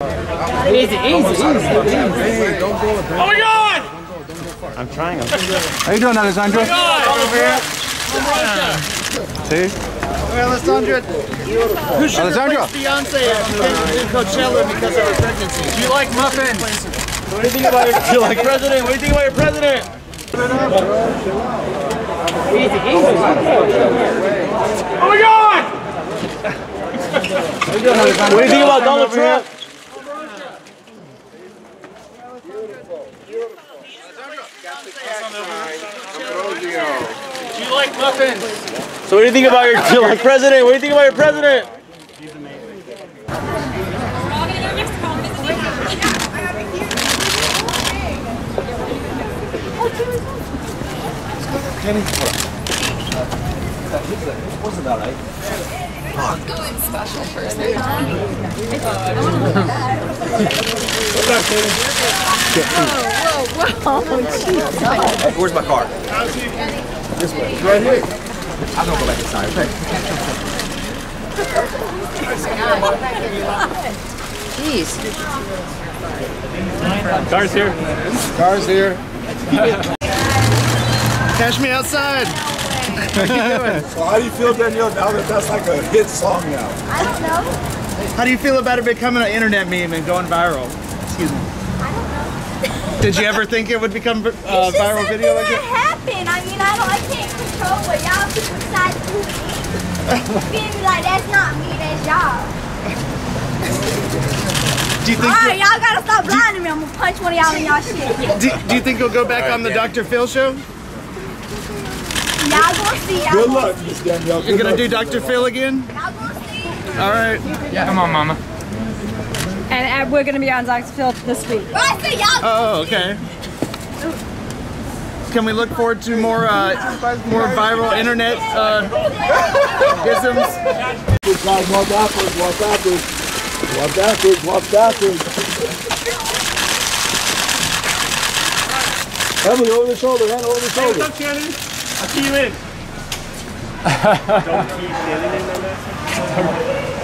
Easy. Don't go. Oh my God! Don't go I'm trying. How you doing, Alessandra? Over here. See? Hey, Alessandra. Who should replace Beyonce in Coachella because of her pregnancy? Do you like muffins? What do you think about your president? What do you think about your president? Easy. Oh my God! What do you think about Donald Trump? Do you like muffins? So what do you think about your president? What do you think about your president? He's amazing. What's that like? Going special person. What's up, Kenny? Wow, oh, where's my car? This way. Right here. I'm gonna go back inside. Jeez. Car's here. Car's here. Catch me outside. So how do you feel, Danielle, now that that's like a hit song now? I don't know. How do you feel about it becoming an internet meme and going viral? Excuse me. Did you ever think it would become a viral video like that? Happened. I mean, I can't control what y'all people decide to do. Being like, that's not me, that's y'all. Alright, y'all gotta stop lying to me. I'm gonna punch one of y'all in y'all shit. Do you think you'll go back on the Dr. Phil show? Y'all gonna see. Good luck, Miss Danielle. You're gonna do Dr. Phil again? Y'all gonna see. Alright. Yeah, come on, Mama. And we're going to be on Zaxfield this week. Oh, okay. Can we look forward to more viral internet isms? Walk backwards. Heavily over the shoulder, hand over the shoulder. Hey, what's up, Kenny? I'll see you in. Don't keep standing in that mess.